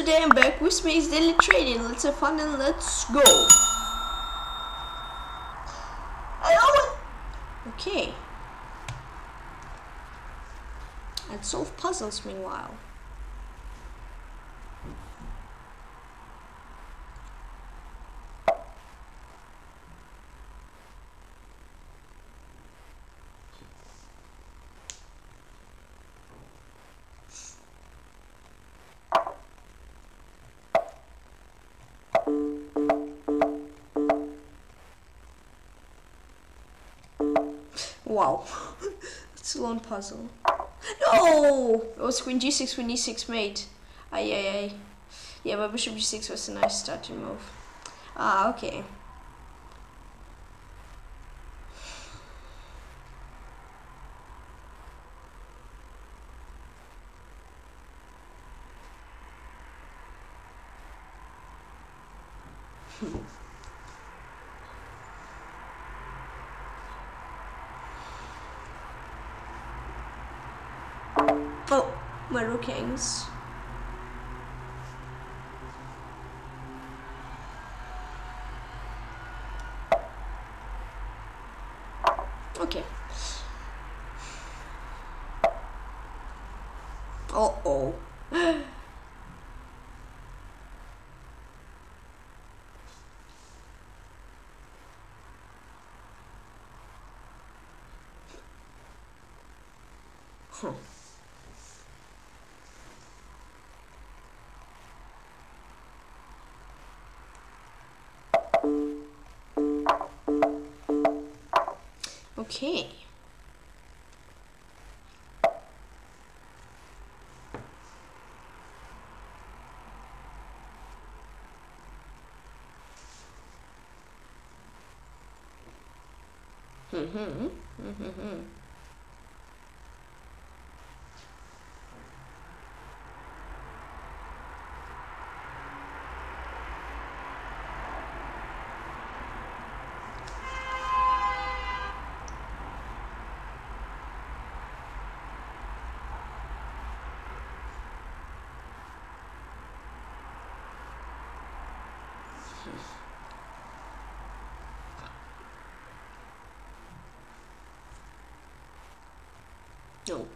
today I'm back with me is Daily Trading. Let's have fun and let's go. Hello. Okay. And solve puzzles meanwhile. Wow, it's a long puzzle. No! It was queen g6, queen e6 mate. Aye, aye, aye. Yeah, but bishop g6 was a nice starting move. Ah, okay. Kings. Okay. Uh-oh. Huh. Okay. No.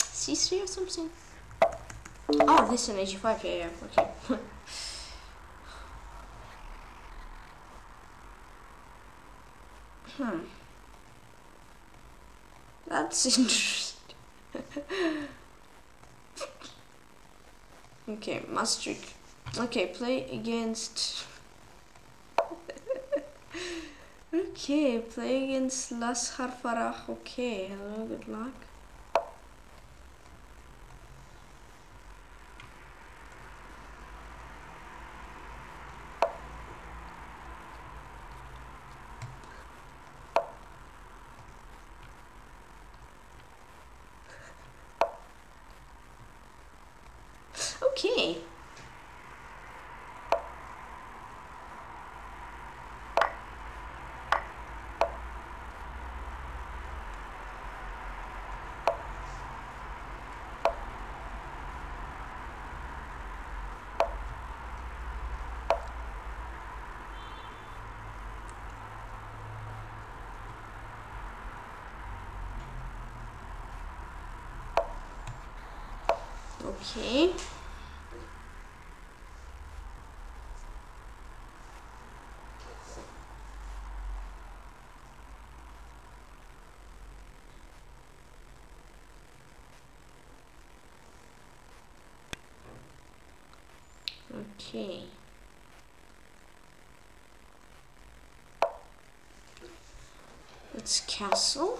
C3 or something? Oh, this is an H5, yeah, okay. Hmm. That's interesting. Okay, Maastricht. Okay, play against... Okay, play against lazharfarah. Okay, hello, good luck. Okay. Okay. Okay. Let's castle.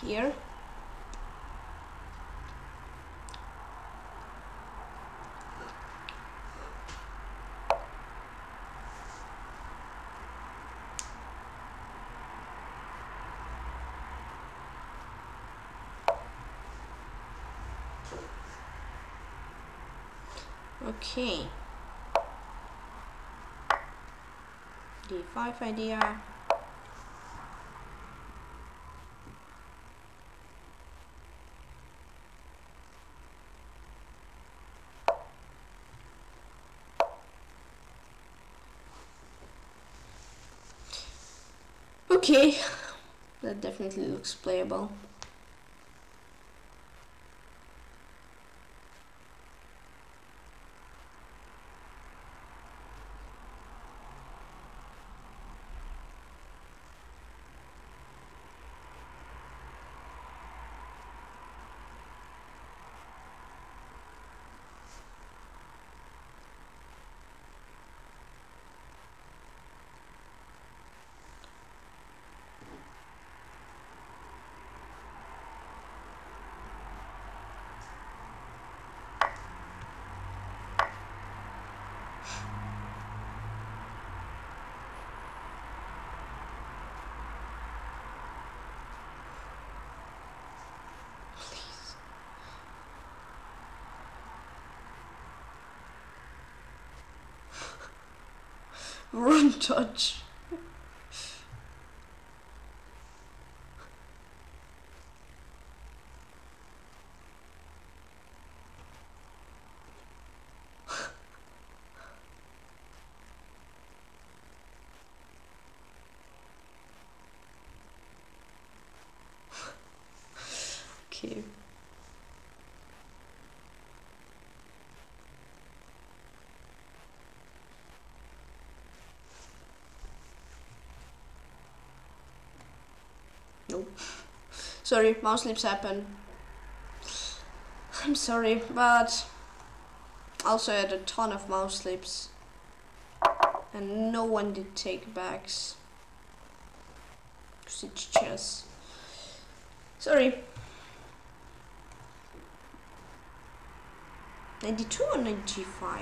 Here. Okay. D5 idea. Okay, that definitely looks playable. Run, touch. Okay. Sorry, mouse slips happen. I'm sorry, but also I had a ton of mouse slips and no one did take backs because it's chess. Sorry. 92 or 95?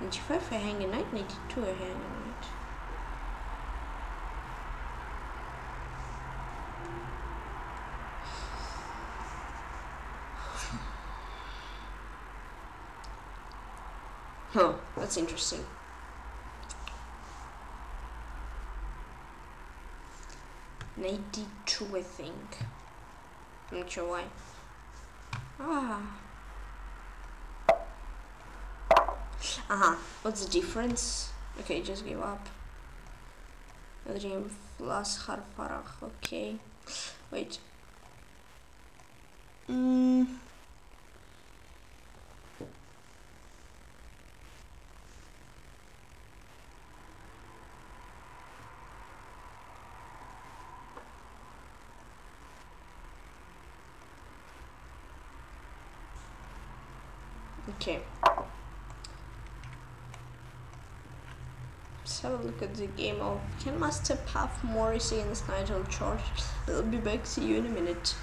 95 I hang a knight, 92 I hang a knight. Huh, that's interesting. Knight d2, I think. I'm not sure why. Ah. Uh-huh. What's the difference? Okay, just give up. The game lazharfarah, okay. Wait. Okay, let's have a look at the game of can Master Puff Morris against Nigel George. I'll be back, see you in a minute.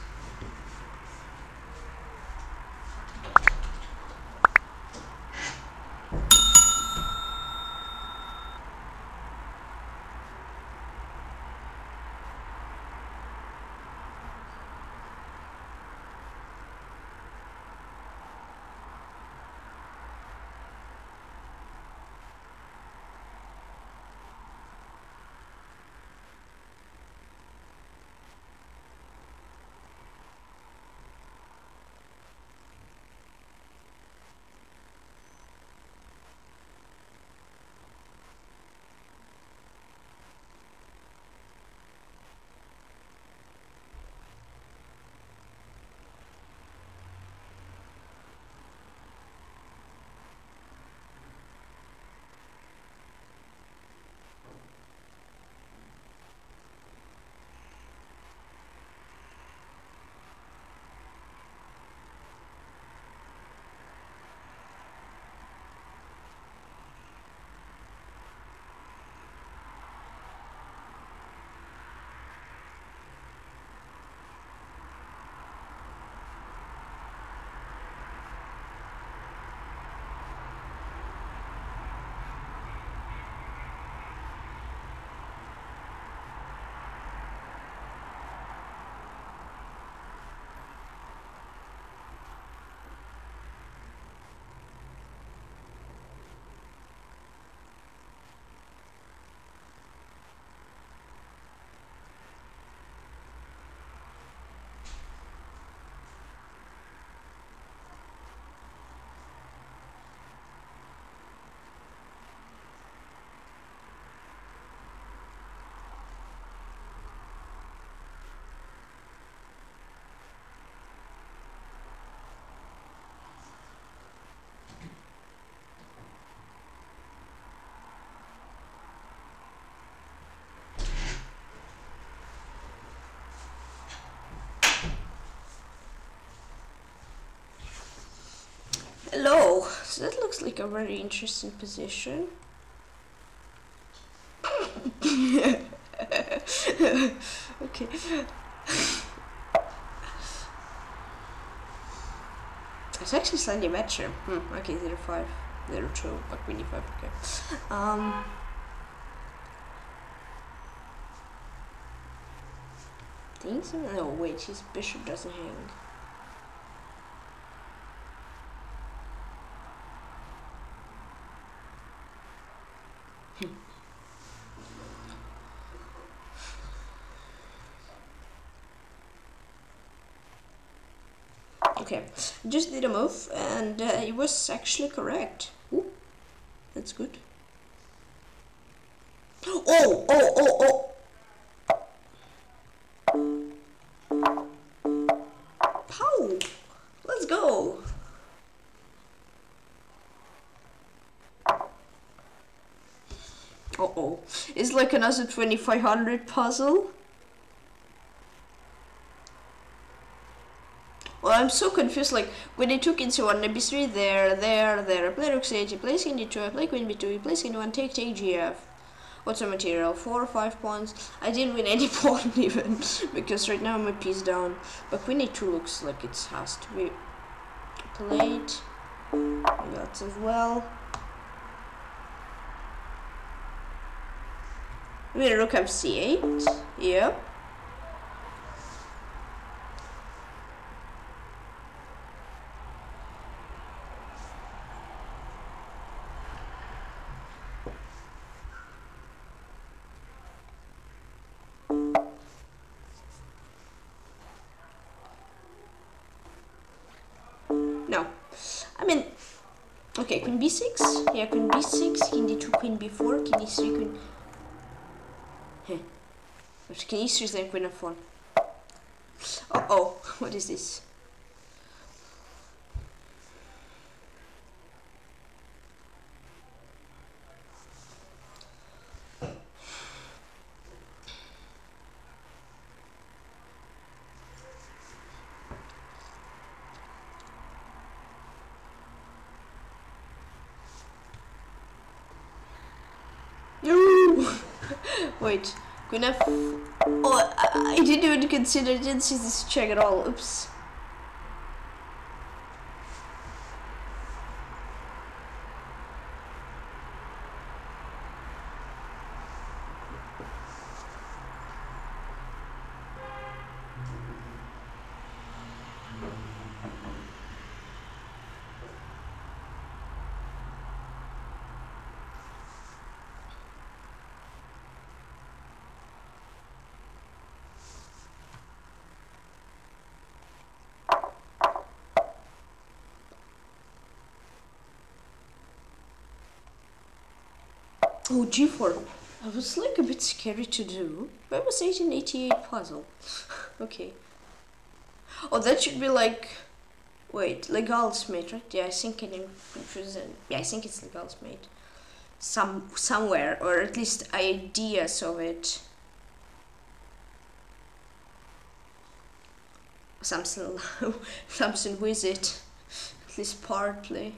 that looks like a very interesting position. Okay. It's actually slightly better. Okay, 05, 02, but we need 5, okay. Think so? No, wait, his bishop doesn't hang. Okay, just did a move and it was actually correct. Ooh, that's good. Oh, oh, oh, oh! Pow! Let's go! Uh-oh, it's like another 2500 puzzle. Well, I'm so confused, like, when they took into 1, b3, there, play rook8, he plays king d2, I play queen b2, he plays king d1, take, gf. What's the material? 4 or 5 pawns? I didn't win any pawn even, because right now my piece down. But queen a2 looks like it has to be played. That's as well. I mean, rook c8, yep. Okay, queen b6, yeah, queen b6, king d2, queen b4, king e3, queen... King e3 is then queen f1. Uh-oh, what is this? Wait, queen f... Oh, I didn't even consider, I didn't see this check at all, oops. Oh, G4. I was like a bit scary to do. That was 1888 puzzle. Okay. Oh, that should be like... Wait, Legal's mate, right? Yeah, I think I didn't confuse it. Yeah, I think it's Legal's mate. Somewhere, or at least ideas of it. Something with it. At least partly.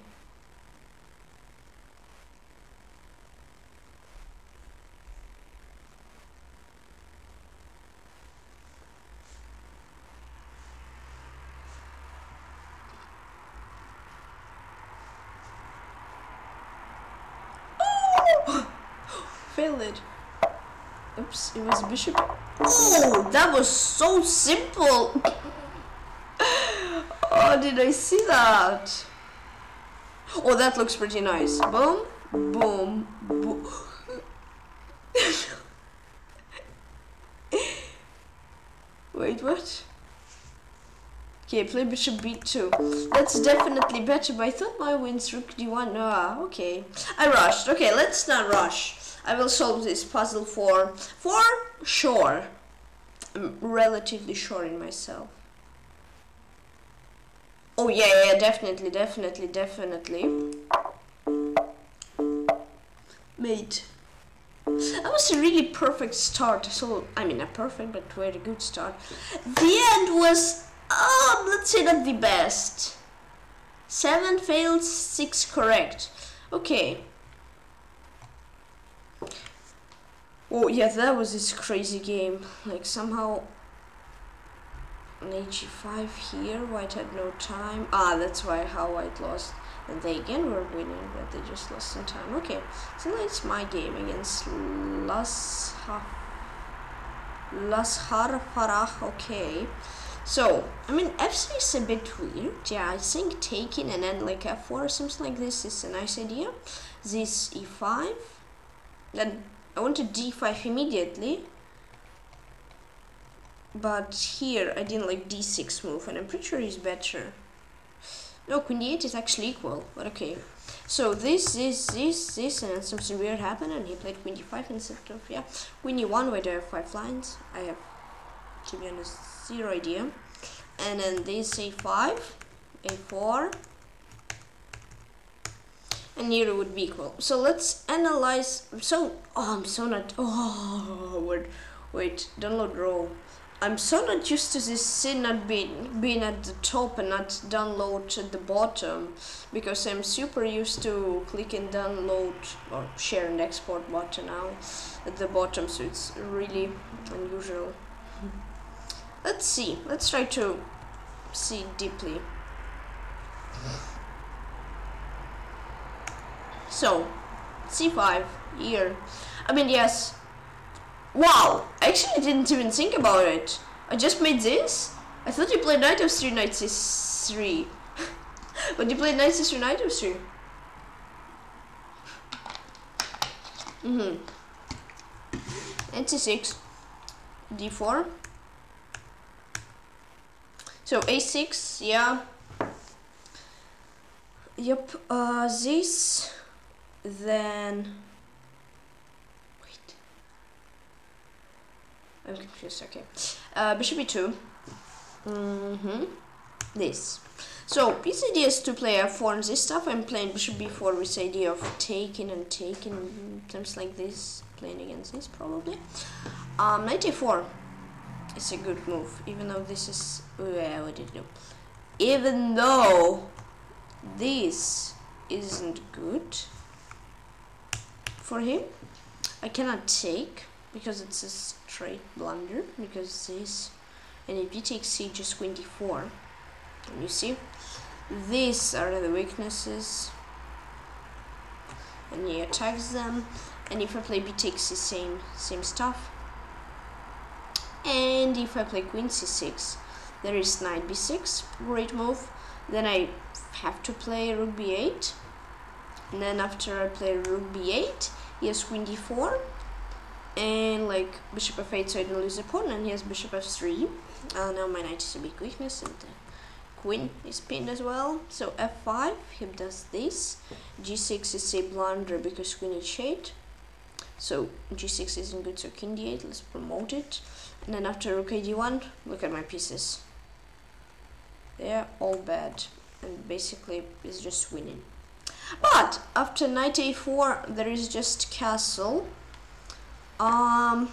Oops, it was bishop. Oh, that was so simple. Oh, did I see that? Oh, that looks pretty nice. Boom, boom, boom. Wait, what? Okay, play bishop b2. That's definitely better, but I thought my wins rook d1. Ah, okay. I rushed. Okay, let's not rush. I will solve this puzzle for sure. I'm relatively sure in myself. Oh yeah, yeah, definitely, definitely, definitely. Mate. That was a really perfect start. So, I mean, not perfect, but very good start. The end was, let's say not the best. 7 failed, 6 correct. Okay. Oh yeah, that was this crazy game. Like somehow an HG5 here, white had no time. Ah, that's why how white lost. And they again were winning, but they just lost in time. Okay, so now it's my game against Lazharfarah, ok. So, I mean, f3 is a bit weird, yeah, I think taking and then like f4 or something like this is a nice idea. This e5, then I wanted d5 immediately, but here I didn't like d6 move, and I'm pretty sure it's better. No, queen d8 is actually equal, but okay. So this, and then something weird happened, and he played queen d5 instead of, yeah, queen e1, where there are 5 lines. I have, to be honest, zero idea. And then this a5, a4, and here it would be equal. So let's analyze, so, oh, I'm so not, oh, wait, download raw. I'm so not used to this scene not being at the top and not download at the bottom, because I'm super used to clicking download or share and export button now at the bottom, so it's really unusual. Let's see, let's try to see deeply. So, c5 here, I mean, yes. Wow, I actually didn't even think about it. I just made this? I thought you played knight f3, knight c3. But you played knight c3, knight f3. Mm-hmm. Knight c6. d4. So a6, yeah. Yep, this. Then... I'm confused, okay. Bishop e2. Mm-hmm. This. So, this idea is to play f4 and this stuff. I'm playing bishop b4 with the idea of taking and taking, terms like this, playing against this probably. Knight e4 is a good move, even though this is... what did it do? Even though this isn't good for him, I cannot take, because it's a straight blunder, because this, and if you take c just queen d4, and you see these are the weaknesses, and he attacks them, and if I play b takes the same stuff, and if I play queen c6, there is knight b6, great move, then I have to play rook b8, and then after I play rook b8, he has queen d4, and like bishop f8, so I don't lose the pawn, and he has bishop f3. Now my knight is a big weakness, and the queen is pinned as well. So f5, he does this. g6 is a blunder because queen h8. So g6 isn't good, so king d8, let's promote it. And then after rook d1, look at my pieces. They're all bad, and basically it's just winning. But after knight a4, there is just castle. And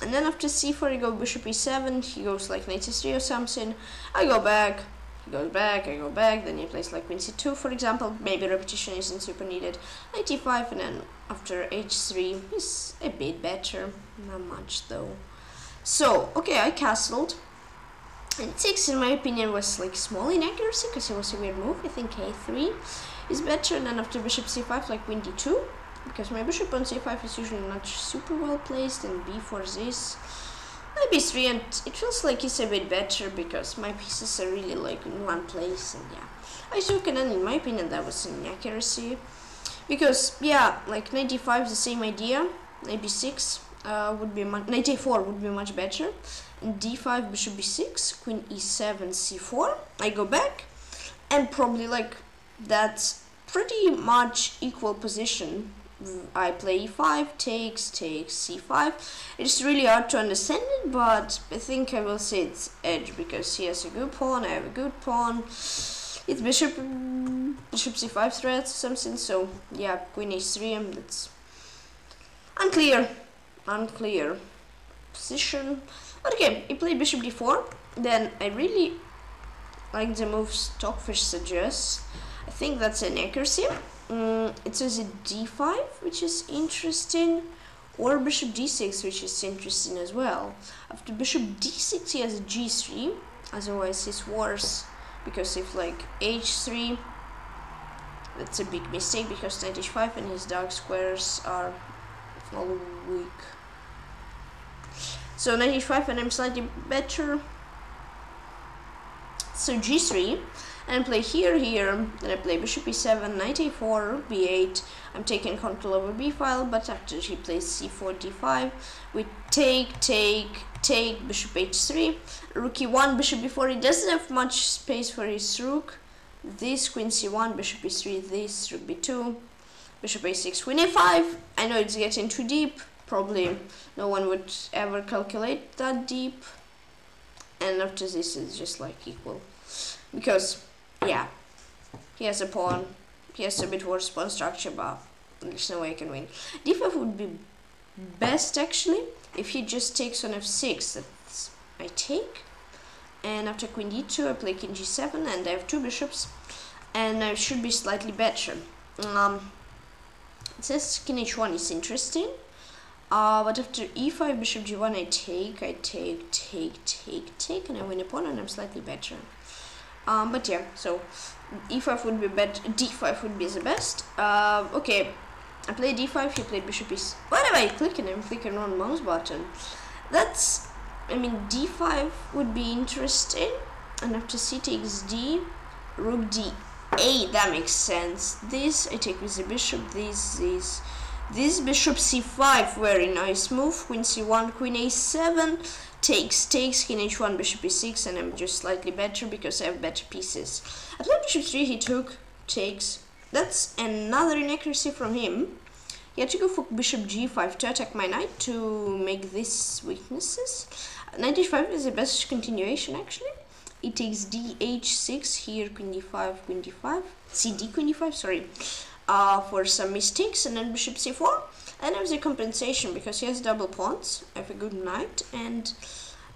then after c4 you go bishop e7, he goes like knight c3 or something, I go back, he goes back, I go back, then he plays like queen c2 for example, maybe repetition isn't super needed, knight e5, and then after h3 is a bit better, not much though. So, okay, I castled, and 6 in my opinion was like small inaccuracy, because it was a weird move, I think a3 is better, and then after bishop c5 like queen d2, because my bishop on c5 is usually not super well placed, and b4 this, and b3, and it feels like it's a bit better because my pieces are really like in one place, and yeah, I took, and then in my opinion that was an inaccuracy, because yeah, like knight d5 is the same idea, knight b6 would be much, knight a4 would be much better, and d5, bishop b6, queen e7, c4, I go back, and probably like that's pretty much equal position. I play e5, takes c5. It's really hard to understand it, but I think I will say it's edge, because he has a good pawn, I have a good pawn. It's bishop c5 threats or something, so yeah, queen h3, and that's unclear position. Okay, he played bishop d4, then I really like the move Stockfish suggests. I think that's an accuracy. It says a d5, which is interesting, or bishop d6, which is interesting as well. After bishop d6, he has a g3, otherwise it's worse, because if like h3, that's a big mistake, because knight h5 and his dark squares are all weak. So knight h5, and I'm slightly better. So g3, and I play here, then I play bishop e7, knight a4, b8. I'm taking control over b file, but after he plays c4, d5, we take, bishop h3, rook e1, bishop b4. He doesn't have much space for his rook. This queen c1, bishop e3, this rook b2, bishop a6, queen a5. I know it's getting too deep, probably no one would ever calculate that deep. And after this is just like equal, because yeah, he has a pawn, he has a bit worse pawn structure, but there's no way I can win. d5 would be best actually if he just takes on f6. That's I take, and after queen d2 I play king g7, and I have two bishops, and I should be slightly better. It says king h1 is interesting. But after e5, bishop g1, I take, and I win a pawn, and I'm slightly better. But yeah, so e5 would be better, d5 would be the best. Okay, I played d5, he played bishop e6. Why am I clicking? I'm clicking on mouse button. That's, I mean, d5 would be interesting, and after c takes d, rook d8, that makes sense. This I take with the bishop, this. This bishop c5, very nice move, queen c1, queen a7, takes, king h1, bishop e6, and I'm just slightly better because I have better pieces. I played bishop 3, he took, takes, that's another inaccuracy from him. He had to go for bishop g5 to attack my knight to make these weaknesses. Knight h5 is the best continuation actually. It takes d, h6, here queen d5, cd, queen d5, sorry. For some mistakes, and then bishop c4, and I have the compensation because he has double pawns. I have a good knight, and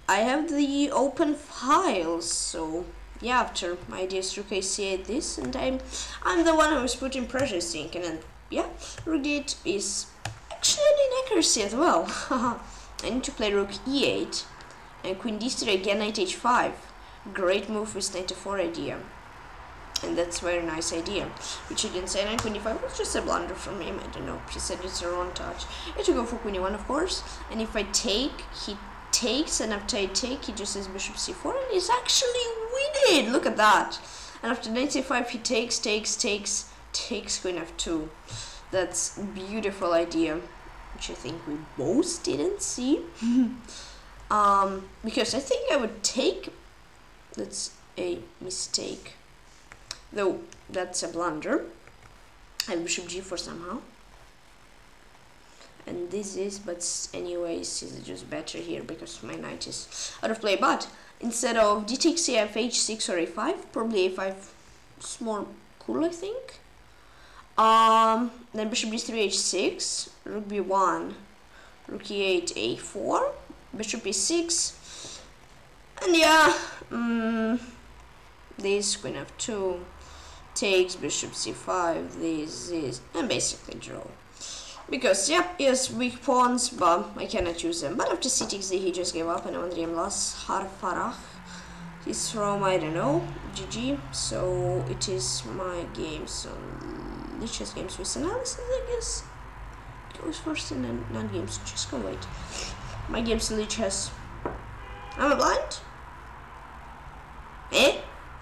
I have the open files. So yeah, after my idea is rook a8 this, and I'm the one who is putting pressure, thinking, and yeah, rook d8 is actually an inaccuracy as well. I need to play rook e8 and queen d3 again, knight h5. Great move with knight a4 idea. And that's a very nice idea, which he didn't say. And queen e5 was just a blunder from him. I don't know. He said it's a wrong touch. I had to go for queen e1, of course. And if I take, he takes. And after I take, he just says bishop c4, and he's actually winning. Look at that. And after knight c5, he takes queen f2. That's a beautiful idea, which I think we both didn't see. Because I think I would take. That's a mistake. Though that's a blunder. I have bishop g4 somehow, and this is, but anyways, is just better here because my knight is out of play. But instead of d takes, I have h6 or a5. Probably a5 is more cool, I think. Then bishop d3, h6, rook b1, rook e8, a4, bishop e6, and yeah, this queen f2. Takes bishop c5, this, and basically draw. Because, yeah, he has weak pawns, but I cannot use them. But after c takes d, he just gave up, and Andriy Lazharfarah, he's from, I don't know, GG. So it is my game, so Lichess games with analysis, I guess. Goes first and then not games, just go wait. My game's Lichess. Am I blind? Eh?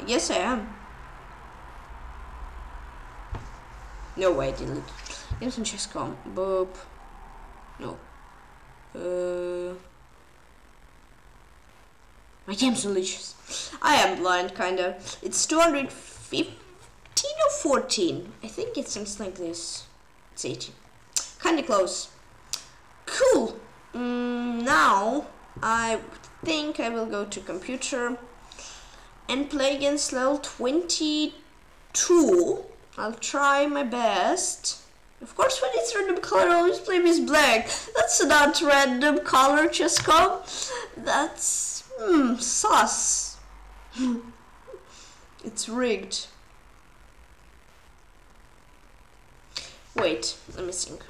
Yes, I am. No way, I didn't. Games on chess.com. Boop. No. My game's delicious. I am blind, kinda. It's 215 or 14. I think it's something like this. It's 18. Kinda close. Cool. Now, I think I will go to computer and play against level 22. I'll try my best. Of course, when it's random color, I always play with black. That's not random color, chess.com. That's sus. It's rigged. Wait, let me think.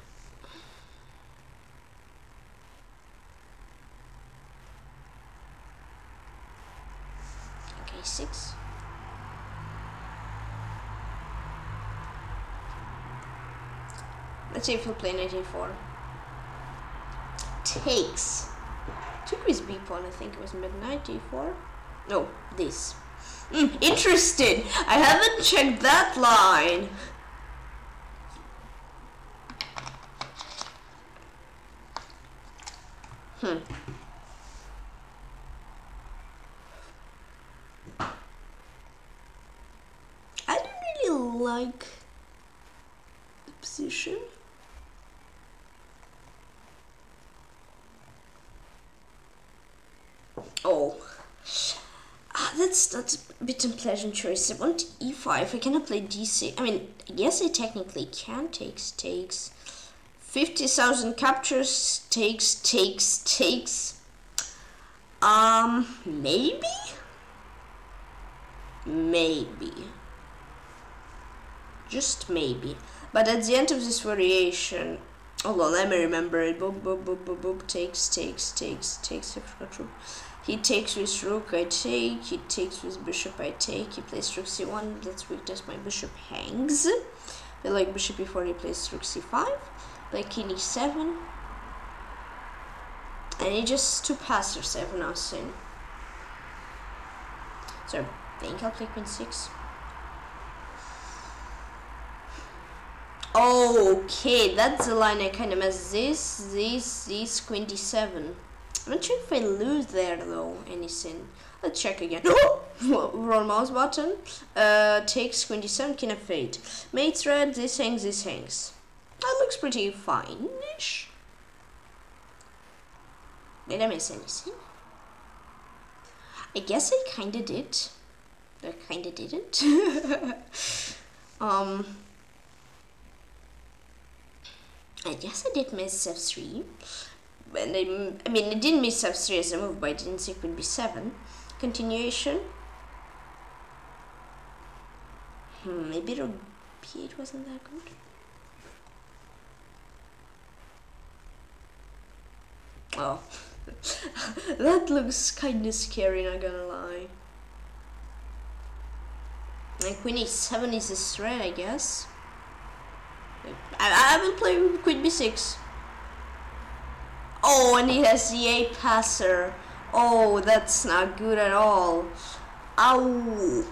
Okay, 6. Let's see if he'll play 19-4. Takes. Took his B pawn, I think it was mid-94. No, this. Interested! I haven't checked that line! I don't really like the position. Oh, that's a bit unpleasant choice. I want e5. I cannot play d6. I mean, I guess I technically can. Takes, takes. 50,000 captures. Takes, takes, takes. Maybe? Maybe. Just maybe. But at the end of this variation... Hold on, let me remember it. Boop, boop, boop, boop, boop. Takes, takes, takes, takes. I forgot rook. He takes with rook, I take. He takes with bishop, I take. He plays rook c1. That's weak, that's my bishop hangs. But like bishop e4, he plays rook c5. Like king e7. And he just two passers, I have nothing. So I think I'll play queen 6. Okay, that's the line I kind of messed. This, queen d7. I'm not sure if I lose there though, anything. Let's check again. Wrong mouse button. Takes queen d7, king f8. Mate thread, this hangs, this hangs. That looks pretty fine-ish. Did I miss anything? I guess I kinda did. I kinda didn't. I guess I did miss f3, and I mean I didn't miss f3 as a move, but I didn't see queen b7. Continuation. Maybe rook b8 wasn't that good. Oh, that looks kind of scary, not gonna lie. And queen e7 is a threat, I guess. I will play with queen b6. Oh, and he has the a passer. Oh, that's not good at all. Ow.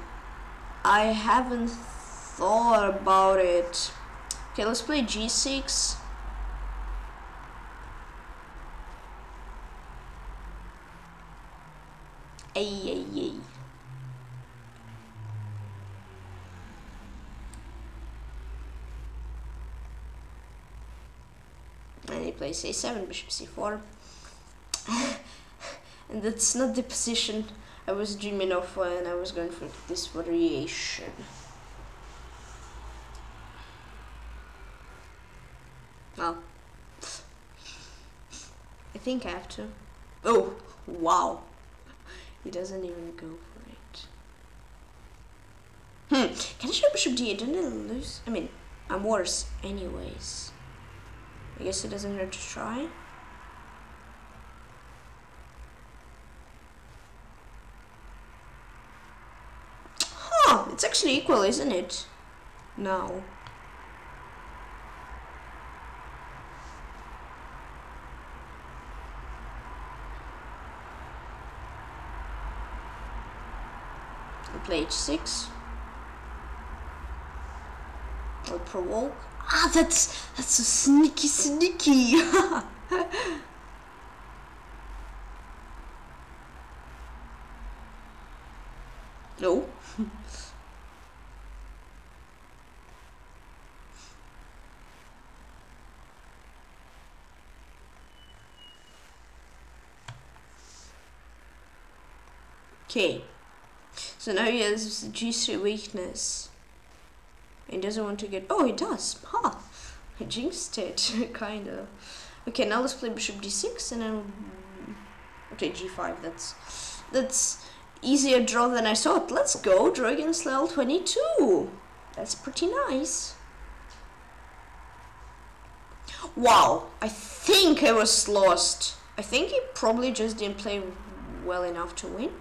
I haven't thought about it. Okay, let's play g6. Ay. And he plays a7, bishop c4. And that's not the position I was dreaming of when I was going for this variation. Well, I think I have to. Oh, wow. He doesn't even go for it. Can I show bishop d8? Didn't I lose? I mean, I'm worse anyways. I guess it doesn't hurt to try. Huh, it's actually equal, isn't it? No. Play h6. I'll provoke. Ah, that's so sneaky. No. Okay. So now he has G3 weakness. He doesn't want to get... Oh, he does! Ha! I jinxed it, kinda. Okay, now let's play bishop d6 and then... Okay, g5, that's Easier draw than I thought. Let's go, Dragon's level 22. That's pretty nice. Wow, I think I was lost. I think he probably just didn't play well enough to win.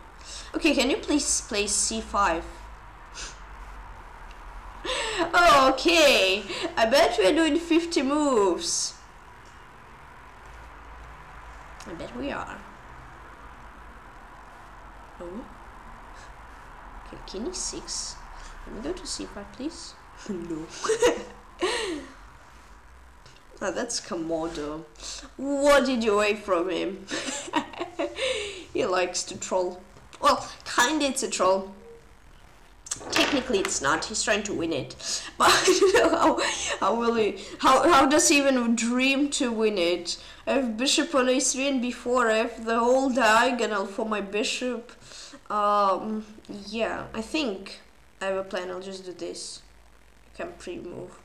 Okay, can you please play C5? Okay, I bet we're doing 50 moves. I bet we are. Oh. Okay, king e6. Let me go to c5, please. No. Now that's Komodo. What did you wait from him? He likes to troll. Well, kinda it's a troll. Technically it's not, he's trying to win it. But how does he even dream to win it? I have bishop on a3 and b4, I have the whole diagonal for my bishop. Yeah, I think I have a plan, I'll just do this. I can pre-move.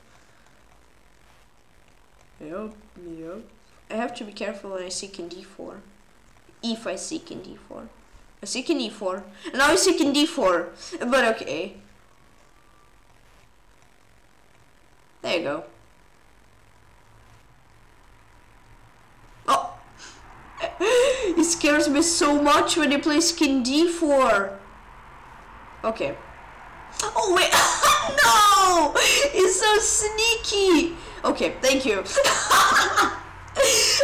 Yep. I have to be careful when I see king d4. If I see king d4. I see king e4. And now I see king d4. But okay. There you go. Oh! It scares me so much when he plays king d4. Okay. Oh wait! No! It's so sneaky! Okay, thank you.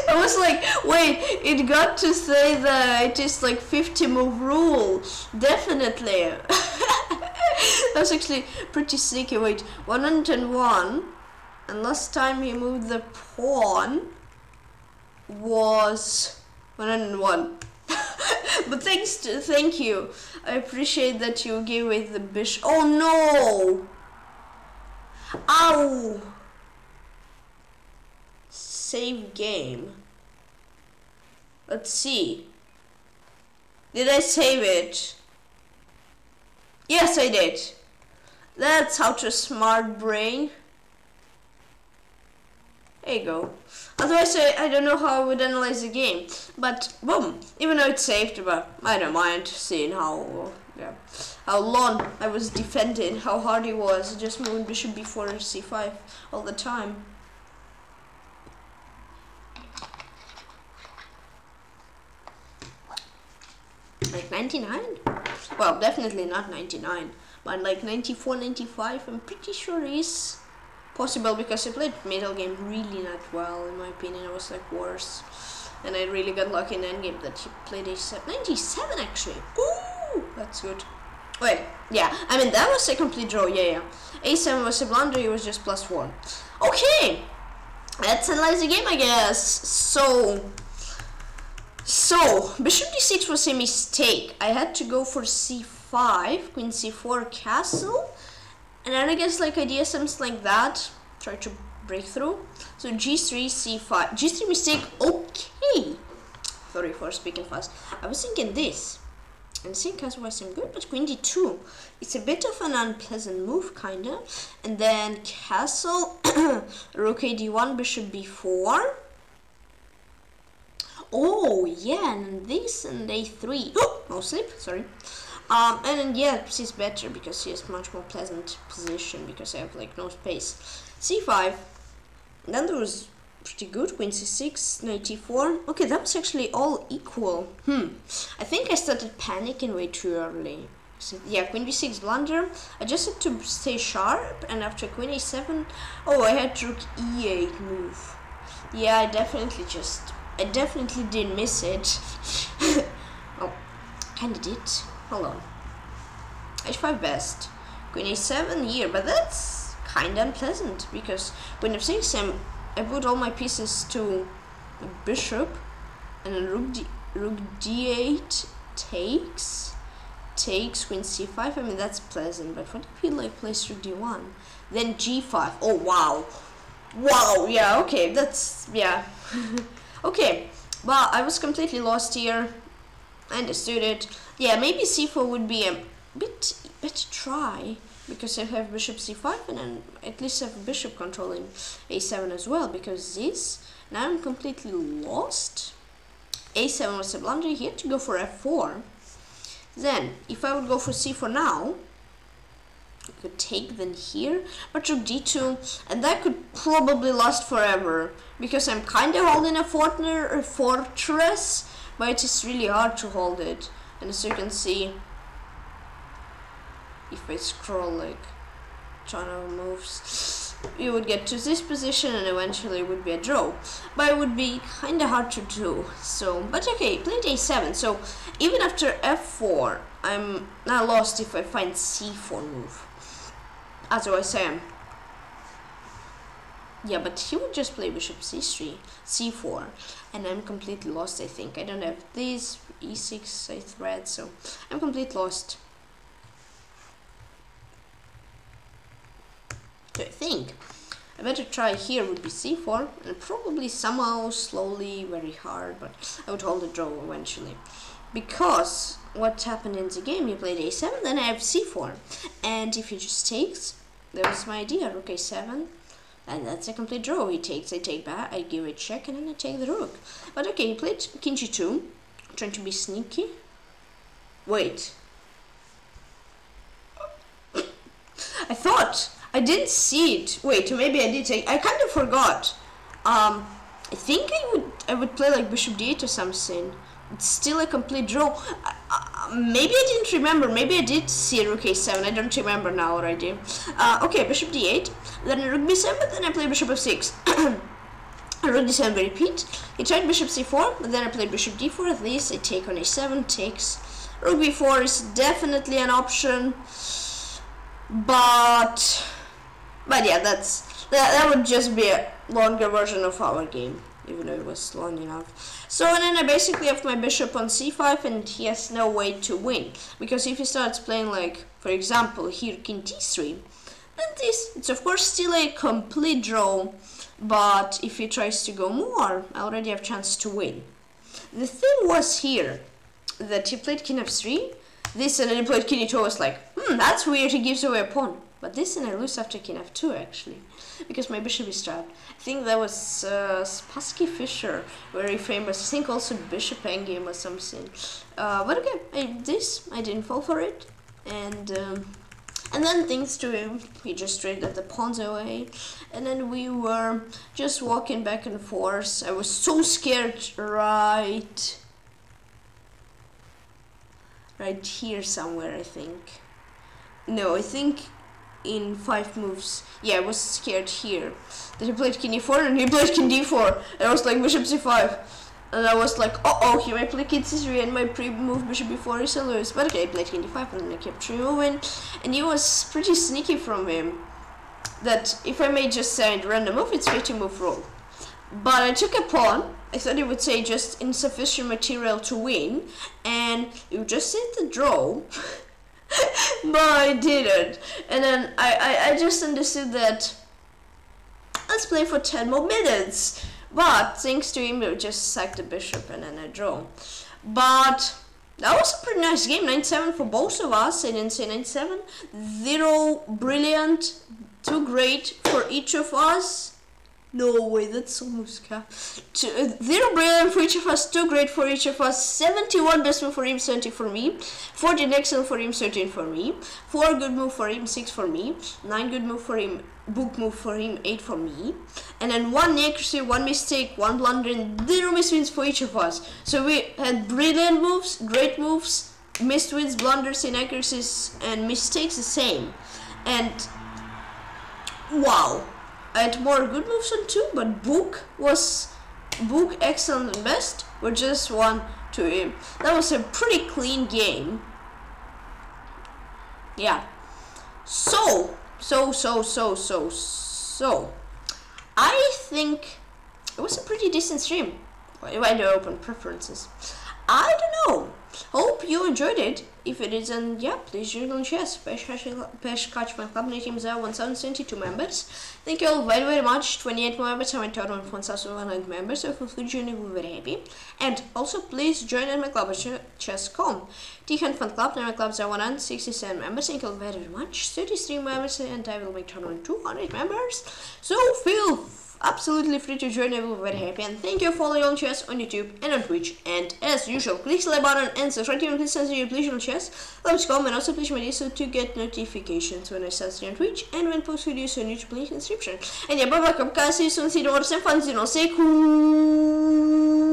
I was like, wait, it got to say that it is like 50 move rule. Definitely. That's actually pretty sneaky. Wait, 101. And last time he moved the pawn was 101. But thank you. I appreciate that you gave away the bishop. Oh no! Ow! Save game. Let's see. Did I save it? Yes, I did. That's how to smart brain. There you go. Otherwise, I don't know how I would analyze the game. But boom, even though it's saved, but I don't mind seeing how long I was defending, how hard it was, just moving bishop b4 and c5 all the time. Like 99? Well, definitely not 99, but like 94, 95, I'm pretty sure is possible because I played middle game really not well, in my opinion. I was like worse, and I really got lucky in endgame that he played a 97 actually. Ooh, that's good. Wait, yeah, I mean that was a complete draw, yeah. A7 was a blunder, it was just +1. Okay, let's analyze the game, I guess. So, bishop d6 was a mistake. I had to go for c5, queen c4, castle. And then I guess like idea something like that. Try to break through. So g3, c5. g3 mistake, okay. Sorry for speaking fast. I was thinking this. And seeing castle wasn't good, but queen d2. It's a bit of an unpleasant move, kinda. And then castle, rook a d1, bishop b4. Oh yeah, and this and a3. Oh, no sleep. Sorry. And then, yeah, this is better because he has much more pleasant position because I have like no space. c5. Then there was pretty good. Queen c6, knight e4. Okay, that was actually all equal. I think I started panicking way too early. So, yeah, queen b6 blunder. I just had to stay sharp, and after queen a7, oh, I had rook e8 move. Yeah, I definitely didn't miss it. Oh, kinda did. Hold on. h5 best. Queen a7 here, but that's kinda unpleasant because when I'm saying I put all my pieces to bishop and then rook d8 takes queen c5. I mean that's pleasant, but what if you like plays rook d1? Then g5. Oh wow. Wow, yeah, okay, that's yeah. Okay, well, I was completely lost here. I understood it. Yeah, maybe c4 would be a bit better try because I have bishop c5 and then at least I have bishop controlling a7 as well because this. Now I'm completely lost. a7 was a blunder. He had to go for f4. Then if I would go for c for now, I could take then here, but took d2, and that could probably last forever because I'm kind of holding a fortress, but it is really hard to hold it. And as you can see, if I scroll like channel moves, you would get to this position and eventually it would be a draw, but it would be kind of hard to do. So, but okay, played a7, so even after f4 I'm not lost if I find c4 move. Otherwise I am. Yeah, but he would just play bishop c3, c4, and I'm completely lost, I think. I don't have this, e6, I thread, so I'm completely lost. So I think a better try here would be c4, and probably somehow, slowly, very hard, but I would hold the draw eventually. Because what happened in the game, you played a7, then I have c4, and if he just takes, that was my idea, rook a7, and that's a complete draw. He takes, I take back, I give a check, and then I take the rook. But okay, he played king g2, trying to be sneaky. Wait. I thought, I didn't see it. Wait, maybe I did take, I kind of forgot. I think I would play like bishop d8 or something. It's still a complete draw. Maybe I didn't remember. Maybe I did see rook a7. I don't remember now already. Okay, bishop d8. Then rook b7, but then I play bishop f6. Rook d7, repeat. He tried bishop c4, but then I played bishop d4. At least I take on a7, takes. Rook b4 is definitely an option. But yeah, that would just be a longer version of our game, even though it was long enough. So, and then I basically have my bishop on c5, and he has no way to win, because if he starts playing like, for example, here king d3, then it's of course still a complete draw, but if he tries to go more, I already have a chance to win. The thing was here, that he played king f3, this, and then he played king e2, I was like, that's weird, he gives away a pawn. But this, and I lose after king f2, actually, because my bishop is trapped. I think that was Spassky Fischer, very famous. I think also bishop endgame or something. But okay, I didn't fall for it, and then thanks to him, he just traded the pawns away, and then we were just walking back and forth. I was so scared, right here somewhere, I think. No, I think in 5 moves. Yeah, I was scared here. That he played king e4 and he played king d4. And I was like bishop c5. And I was like, oh, he might play king c3 and my pre-move bishop b4 is a lose. But okay, I played king d5 and I kept removing. And it was pretty sneaky from him. That if I may just say a random move, it's 50 move roll. But I took a pawn. I thought it would say just insufficient material to win. And you just hit the draw. But I didn't, and then I just understood that let's play for 10 more minutes, but thanks to him we just sacked the bishop and then I draw. But that was a pretty nice game, 9-7 for both of us. I didn't say 9-7, 0 brilliant, 2 great for each of us. No way, that's so muska. 0 brilliant for each of us, 2 great for each of us, 71 best move for him, 70 for me, 14 excellent for him, 13 for me, 4 good move for him, 6 for me, 9 good move for him, book move for him, 8 for me, and then 1 accuracy, 1 mistake, 1 blunder, and 0 missed wins for each of us. So we had brilliant moves, great moves, missed wins, blunders, inaccuracies, and mistakes the same. And wow. I had more good moves on 2, but book excellent and best were just 1 to him. That was a pretty clean game. Yeah. So I think it was a pretty decent stream. Why do I open preferences? I don't know. Hope you enjoyed it. If it isn't, yeah, please join and share. Special catch my club teams are 1,072 members. Thank you all very, very much. 28 members have entered on 1,100 members. So if you could join, we're very happy. And also, please join in my club at chess.com. T-Hand Fan Club, now my clubs are 167 members. Thank you all very, very much. 33 members, and I will make tournament 200 members. So feel absolutely free to join. I will be very happy, and thank you for all your chats on YouTube and on Twitch. And as usual, click the like button and subscribe to my channel, please on chats. Let's go, and also please my listen to get notifications when I start on Twitch and when post videos on YouTube. Link in description. And yeah, bye bye, guys. See you soon. See you tomorrow. Have fun. See you. Say cool.